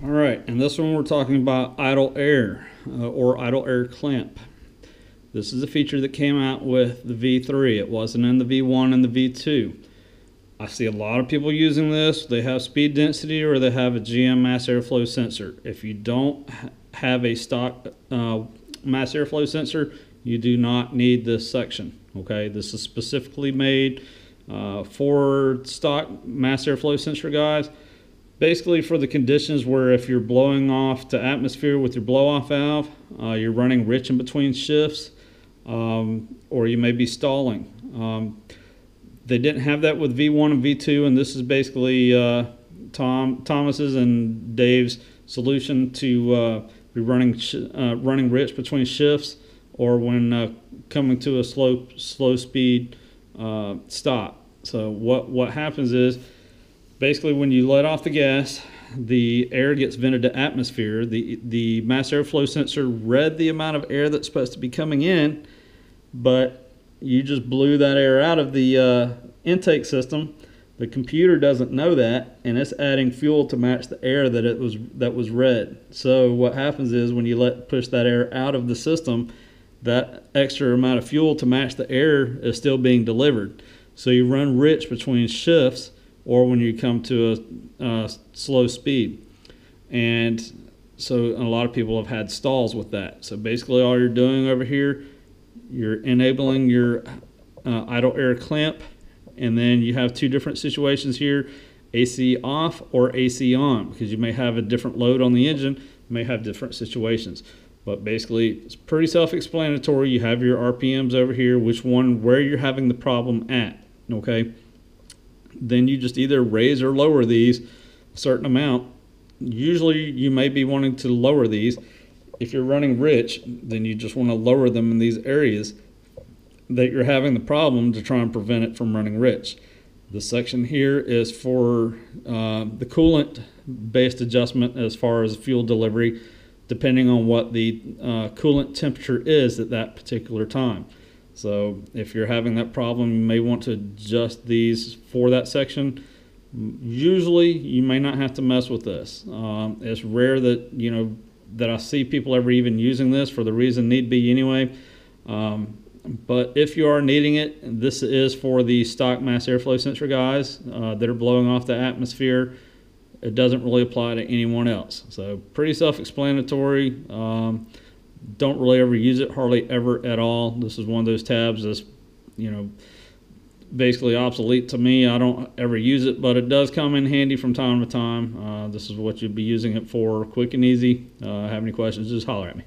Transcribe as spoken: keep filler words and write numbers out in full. All right, and this one we're talking about idle air uh, or idle air clamp. This is a feature that came out with the V three. It wasn't in the V one and the V two. I see a lot of people using this. They have speed density or they have a G M mass airflow sensor. If you don't have a stock uh, mass airflow sensor, you do not need this section. Okay, this is specifically made uh, for stock mass airflow sensor guys. Basically for the conditions where if you're blowing off to atmosphere with your blow off valve, uh, you're running rich in between shifts, um, or you may be stalling. Um, they didn't have that with V one and V two, and this is basically uh, Tom, Thomas's and Dave's solution to uh, be running, sh uh, running rich between shifts or when uh, coming to a slow, slow speed uh, stop. So what, what happens is, basically, when you let off the gas, the air gets vented to atmosphere. The, the mass airflow sensor read the amount of air that's supposed to be coming in, but you just blew that air out of the uh, intake system. The computer doesn't know that, and it's adding fuel to match the air that it was that was read. So what happens is when you let push that air out of the system, that extra amount of fuel to match the air is still being delivered. So you run rich between shifts, or when you come to a uh, slow speed. And so a lot of people have had stalls with that. So basically all you're doing over here, you're enabling your uh, idle air clamp, and then you have two different situations here, A C off or A C on, because you may have a different load on the engine, you may have different situations. But basically it's pretty self-explanatory. You have your R P Ms over here, which one, where you're having the problem at, okay? Then you just either raise or lower these a certain amount. Usually you may be wanting to lower these. If you're running rich, then you just want to lower them in these areas that you're having the problem to try and prevent it from running rich. This section here is for uh, the coolant based adjustment as far as fuel delivery, depending on what the uh, coolant temperature is at that particular time. So if you're having that problem, you may want to adjust these for that section. Usually you may not have to mess with this. Um, it's rare that, you know, that I see people ever even using this for the reason need be anyway. Um, but if you are needing it, this is for the stock mass airflow sensor guys uh, that are blowing off the atmosphere. It doesn't really apply to anyone else. So pretty self-explanatory. Um, Don't really ever use it, hardly ever at all. This is one of those tabs that's, you know, basically obsolete to me. I don't ever use it, but it does come in handy from time to time. Uh, this is what you'd be using it for, quick and easy. Uh, have any questions, just holler at me.